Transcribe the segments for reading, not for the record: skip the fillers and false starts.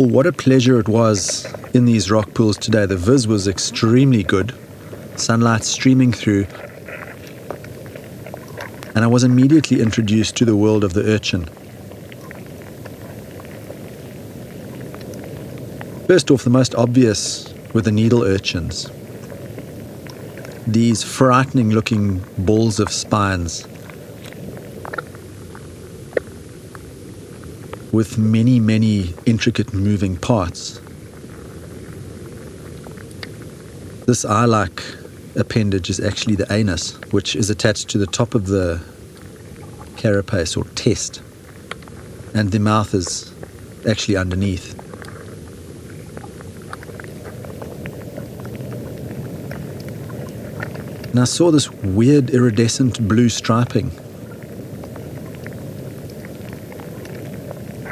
Well, what a pleasure it was in these rock pools today. The viz was extremely good, sunlight streaming through, and I was immediately introduced to the world of the urchin. First off, the most obvious were the needle urchins. These frightening looking balls of spines with many, many intricate moving parts. This eye-like appendage is actually the anus, which is attached to the top of the carapace or test, and the mouth is actually underneath. And I saw this weird iridescent blue striping.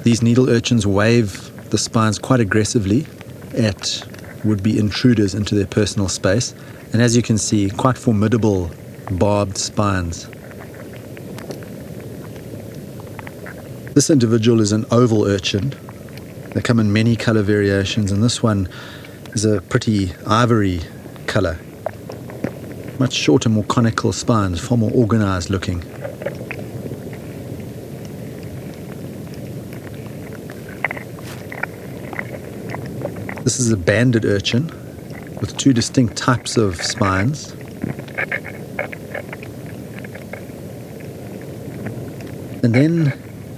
These needle urchins wave the spines quite aggressively at would-be intruders into their personal space. And as you can see, quite formidable barbed spines. This individual is an oval urchin. They come in many color variations, and this one is a pretty ivory color. Much shorter, more conical spines, far more organized looking. This is a banded urchin with two distinct types of spines. And then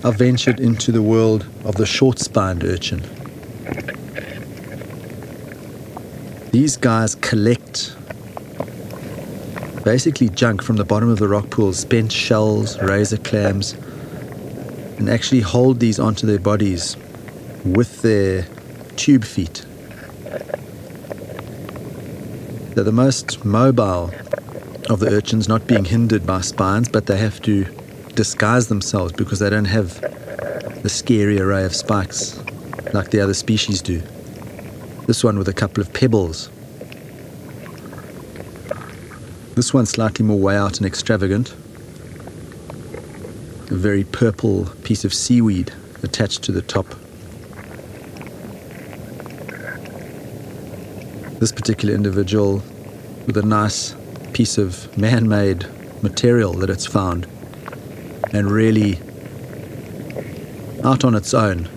I ventured into the world of the short-spined urchin. These guys collect basically junk from the bottom of the rock pools, spent shells, razor clams, and actually hold these onto their bodies with their tube feet. They're the most mobile of the urchins, not being hindered by spines, but they have to disguise themselves because they don't have the scary array of spikes like the other species do. This one with a couple of pebbles. This one's slightly more way out and extravagant. A very purple piece of seaweed attached to the top. This particular individual with a nice piece of man-made material that it's found and really out on its own.